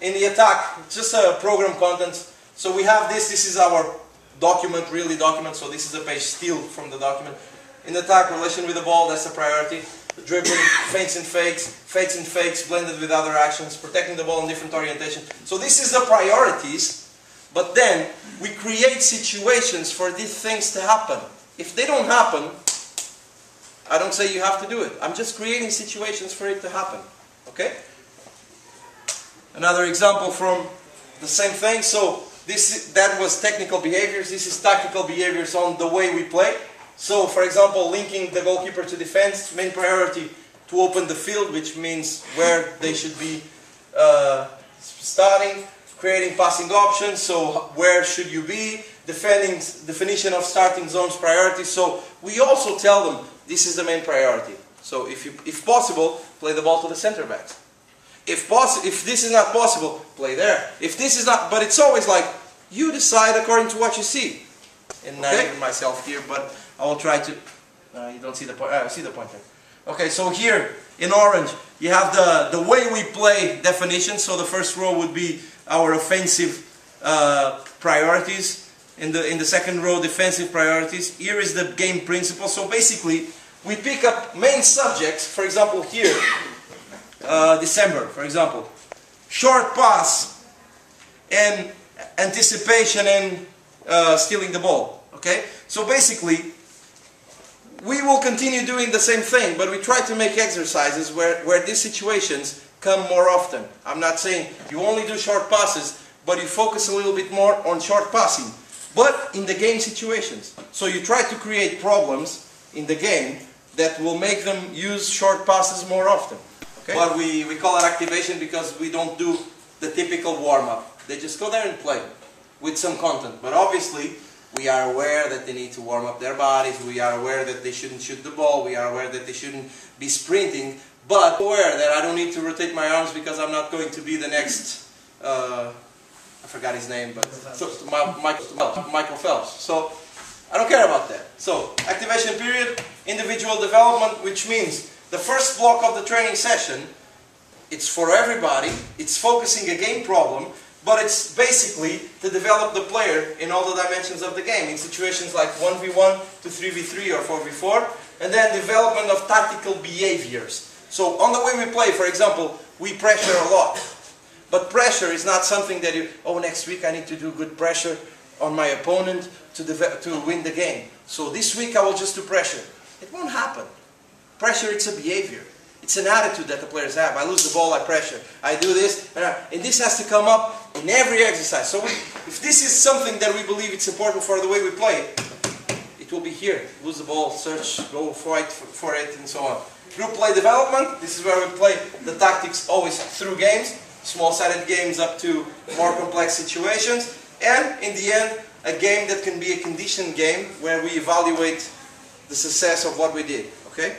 In the attack, just program content. So we have this is our document, really document, so this is a page steal from the document. In attack, relation with the ball, that's a priority. Dribbling, feints and fakes blended with other actions, protecting the ball in different orientation. So this is the priorities, but then we create situations for these things to happen. If they don't happen, I don't say you have to do it. I'm just creating situations for it to happen, okay? Another example from the same thing, so that was technical behaviors, this is tactical behaviors on the way we play. So, for example, linking the goalkeeper to defense, main priority to open the field, which means where they should be starting, creating passing options, so where should you be, defending, definition of starting zones priority, so we also tell them this is the main priority. So, if possible, play the ball to the center backs. If this is not possible, play there. If this is not, but it's always like, you decide according to what you see. And okay. Not even myself here, but I will try to, you don't see the point, I see the point there. Okay, so here in orange, you have the way we play definition. So the first row would be our offensive priorities. In the second row, defensive priorities. Here is the game principle. So basically, we pick up main subjects, for example here, December, for example, short pass and anticipation and stealing the ball, okay? So basically, we will continue doing the same thing, but we try to make exercises where these situations come more often. I'm not saying you only do short passes, but you focus a little bit more on short passing, but in the game situations. So you try to create problems in the game that will make them use short passes more often. Okay. But we call it activation because we don't do the typical warm-up. They just go there and play with some content. But obviously, we are aware that they need to warm up their bodies. We are aware that they shouldn't shoot the ball. We are aware that they shouldn't be sprinting. But aware that I don't need to rotate my arms because I'm not going to be the next... I forgot his name, but... Michael Phelps. So, I don't care about that. So, activation period, individual development, which means the first block of the training session, it's for everybody, it's focusing a game problem, but it's basically to develop the player in all the dimensions of the game, in situations like 1v1 to 3v3 or 4v4, and then development of tactical behaviors. So on the way we play, for example, we pressure a lot, but pressure is not something that you, oh, next week I need to do good pressure on my opponent to win the game. So this week I will just do pressure. It won't happen. Pressure, it's a behavior. It's an attitude that the players have. I lose the ball, I pressure. I do this, and this has to come up in every exercise. So if this is something that we believe it's important for the way we play, it will be here. Lose the ball, search, go fight for it, and so on. Group play development. This is where we play the tactics always through games, small-sided games up to more complex situations. And in the end, a game that can be a conditioned game where we evaluate the success of what we did. Okay?